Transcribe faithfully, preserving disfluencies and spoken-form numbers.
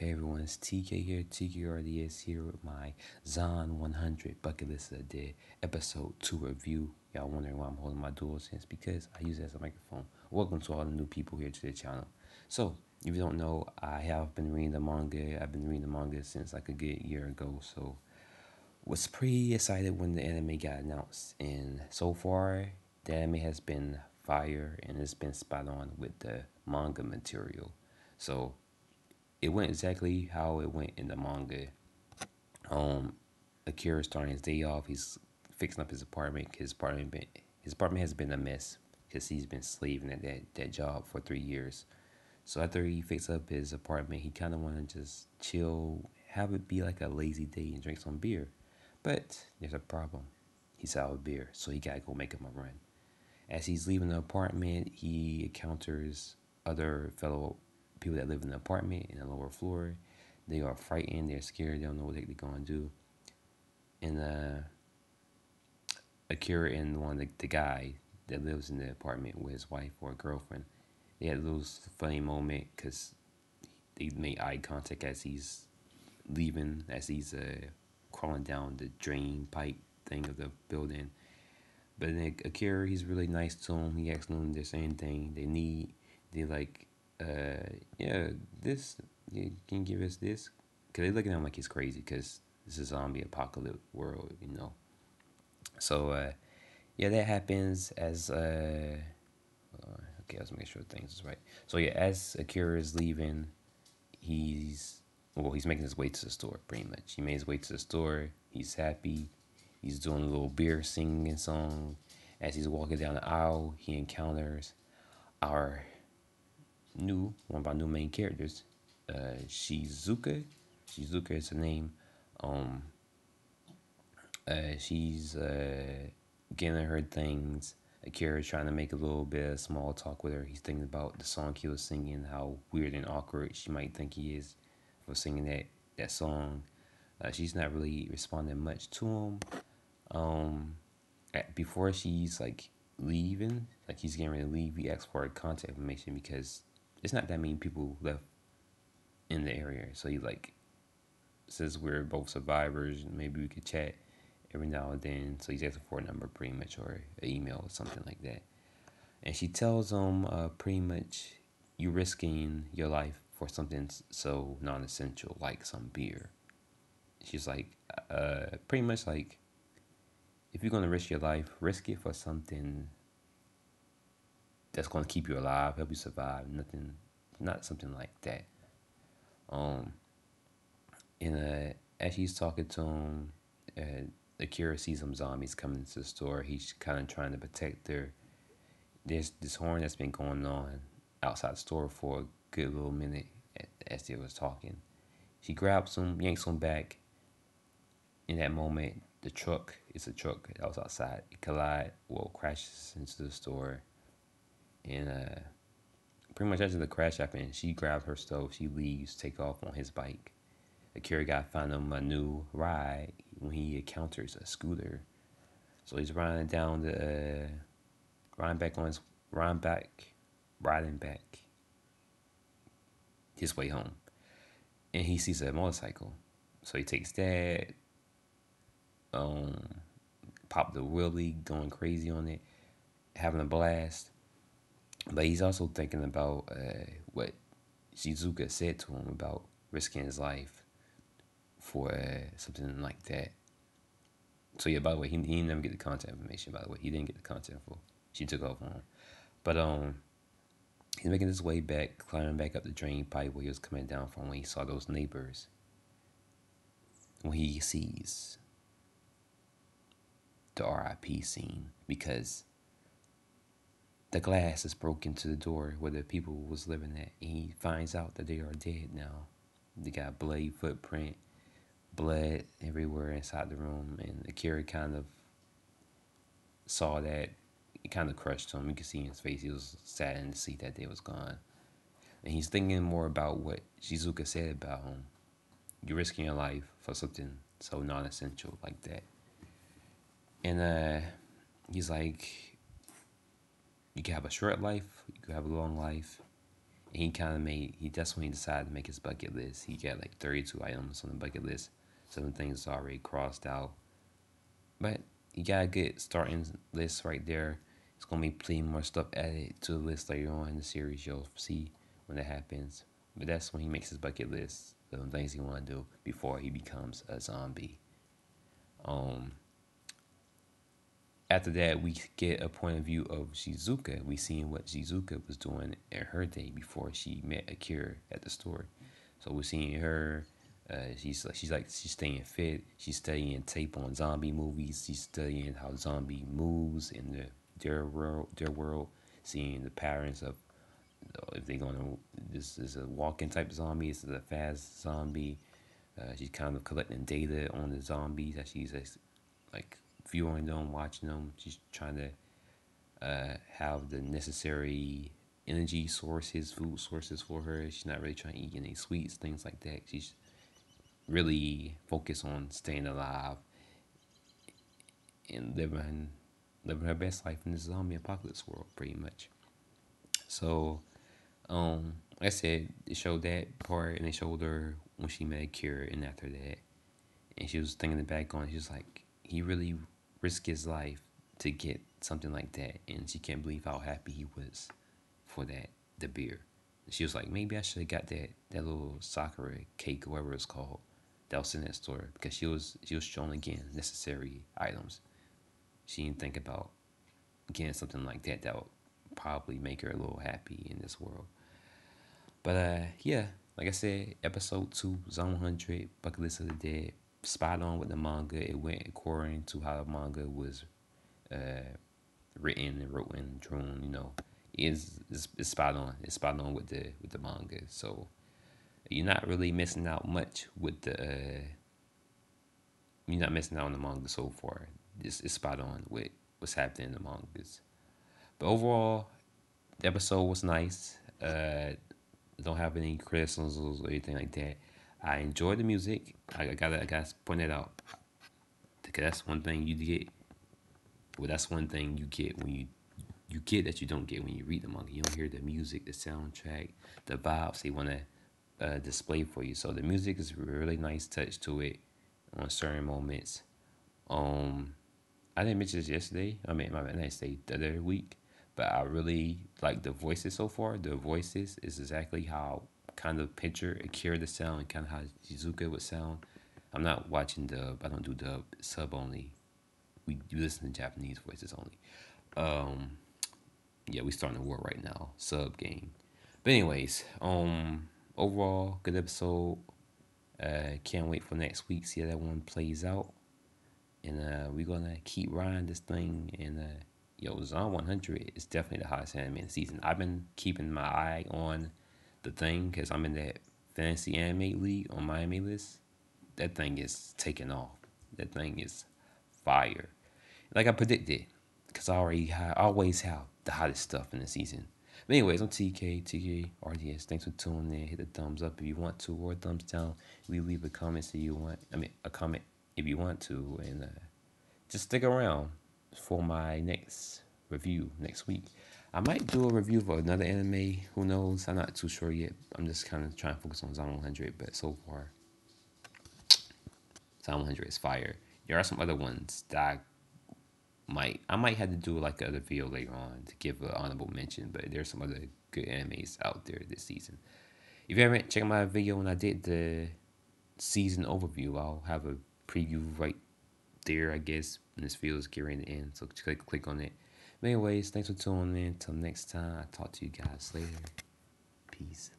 Hey everyone, it's T K here, T K R D S here with my Zom one hundred bucket list of the day episode two review. Y'all wondering why I'm holding my DualSense? Because I use it as a microphone. Welcome to all the new people here to the channel. So, if you don't know, I have been reading the manga. I've been reading the manga since like a good year ago. So, was pretty excited when the anime got announced. And so far, the anime has been fire and it's been spot on with the manga material. So, it went exactly how it went in the manga. Um, Akira starting his day off. He's fixing up his apartment. His apartment, been, his apartment has been a mess because he's been slaving at that, that job for three years. So after he fixes up his apartment, he kind of want to just chill, have it be like a lazy day and drink some beer. But there's a problem. He's out of beer, so he got to go make him a run. As he's leaving the apartment, he encounters other fellow people that live in the apartment in the lower floor. They are frightened, they're scared, they don't know what they're going to do. And uh, Akira and one of the, the guy that lives in the apartment with his wife or girlfriend, they had a little funny moment because they made eye contact as he's leaving, as he's uh, crawling down the drain pipe thing of the building. But then Akira, he's really nice to him. He asks them the same thing they need. They like, Uh, yeah, this, you can give us this? Because they're looking at him like he's crazy, because this is a zombie apocalypse world, you know. So, uh, yeah, that happens as, uh, okay, let's make sure things is right. So, yeah, as Akira is leaving, he's, well, he's making his way to the store, pretty much. He made his way to the store, he's happy, he's doing a little beer singing song. As he's walking down the aisle, he encounters our new one of our new main characters, uh Shizuka. Shizuka is her name. Um uh she's uh getting her things. Akira's trying to make a little bit of small talk with her. He's thinking about the song he was singing, how weird and awkward she might think he is for singing that, that song. Uh, she's not really responding much to him. Um at, before she's like leaving, like he's getting ready to leave, he asks for her contact information because it's not that many people left in the area. So he like says we're both survivors, maybe we could chat every now and then. So he's asking for a number pretty much, or an email or something like that. And she tells him uh, pretty much you're risking your life for something so non-essential like some beer. She's like uh, pretty much like, if you're going to risk your life, risk it for something that's going to keep you alive, help you survive, nothing, not something like that. Um, and uh, as he's talking to him, uh, Akira sees some zombies coming into the store. He's kind of trying to protect her. There's this horn that's been going on outside the store for a good little minute as they was talking. She grabs him, yanks him back. In that moment, the truck, it's a truck that was outside, it collides, well, crashes into the store. And uh, pretty much after the crash happened, she grabs her stove, she leaves, take off on his bike. Akira got to find him a new ride when he encounters a scooter. So he's riding down the, uh, riding back on his, riding back, riding back his way home. And he sees a motorcycle. So he takes that, um pop the wheelie, going crazy on it, having a blast. But he's also thinking about uh what Shizuka said to him about risking his life for uh, something like that. So yeah, by the way, he, he didn't ever get the contact information. By the way, he didn't get the contact info. She took off on him. But um he's making his way back, climbing back up the drain pipe where he was coming down from when he saw those neighbors. When he sees the R I P scene, because the glass is broken to the door where the people was living at. He finds out that they are dead now. They got blade footprint, blood everywhere inside the room, and Akira kind of saw that. It kind of crushed him. You could see in his face he was saddened to see that they was gone. And he's thinking more about what Shizuka said about him. You're risking your life for something so non-essential like that. And uh, he's like, you can have a short life, you can have a long life. he kind of made, he that's when he decided to make his bucket list. He got like thirty-two items on the bucket list. Some things already crossed out. But you got a good starting list right there. It's going to be plenty more stuff added to the list later on in the series. You'll see when that happens. But that's when he makes his bucket list. The things he want to do before he becomes a zombie. Um. After that, we get a point of view of Shizuka. We seen what Shizuka was doing in her day before she met Akira at the store. So we're seeing her. Uh, she's like she's like she's staying fit. She's studying tape on zombie movies. She's studying how zombie moves in the their world. Their world, seeing the patterns of if they're gonna. This is a walking type zombie. This is a fast zombie. Uh, she's kind of collecting data on the zombies that she's like viewing them, watching them. She's trying to uh, have the necessary energy sources, food sources for her. She's not really trying to eat any sweets, things like that. She's really focus on staying alive and living living her best life in this zombie apocalypse world, pretty much. So, um, like I said, it showed that part, and they showed her when she met Akira, and after that, and she was thinking back on, she was like, he really risked his life to get something like that, and she can't believe how happy he was for that, the beer. And she was like, maybe I should have got that that little Sakura cake, whatever it's called, that was in that store, because she was she was shown again necessary items. She didn't think about getting something like that that would probably make her a little happy in this world. But uh, yeah, like I said, episode two, Zom one hundred, Bucket List of the Dead, spot on with the manga. It went according to how the manga was uh, written and wrote and drawn. You know, it's, it's it's spot on. It's spot on with the with the manga. So you're not really missing out much with the, uh, you're not missing out on the manga so far. It's, it's spot on with what's happening in the mangas. But overall, the episode was nice. Uh, don't have any criticisms or anything like that. I enjoy the music. I gotta, I gotta point that out, because that's one thing you get. Well, that's one thing you get when you, you get that you don't get when you read the manga. You don't hear the music, the soundtrack, the vibes they wanna uh, display for you. So the music is a really nice touch to it on certain moments. Um, I didn't mention this yesterday. I mean, my bad, I say the other week, but I really like the voices so far. The voices is exactly how. Kind of picture Akira the sound and kind of how Shizuka would sound. I'm not watching dub. I don't do dub. Sub only. We listen to Japanese voices only. Um, yeah, we starting a war right now. Sub game. But anyways, um, overall good episode. Uh, can't wait for next week. See how that one plays out. And uh, we're gonna keep riding this thing. And uh, yo, Zom one hundred is definitely the hottest anime in the season. I've been keeping my eye on the thing, because I'm in that fantasy anime league on my anime list. That thing is taking off. That thing is fire, like I predicted, because I already have, I always have the hottest stuff in the season. But anyways, I'm T K, T K R D S. Thanks for tuning in. Hit the thumbs up if you want to, or thumbs down. We leave a comment if you want. I mean, a comment if you want to, and uh, just stick around for my next review next week. I might do a review for another anime. Who knows? I'm not too sure yet. I'm just kind of trying to focus on Zom one hundred, but so far, Zom one hundred is fire. There are some other ones that I might I might have to do like another video later on to give an honorable mention. But there's some other good animes out there this season. If you haven't checked my video when I did the season overview, I'll have a preview right there, I guess, when this video is getting to end. So click click on it. Anyways, thanks for tuning in. Until next time, I'll talk to you guys later. Peace.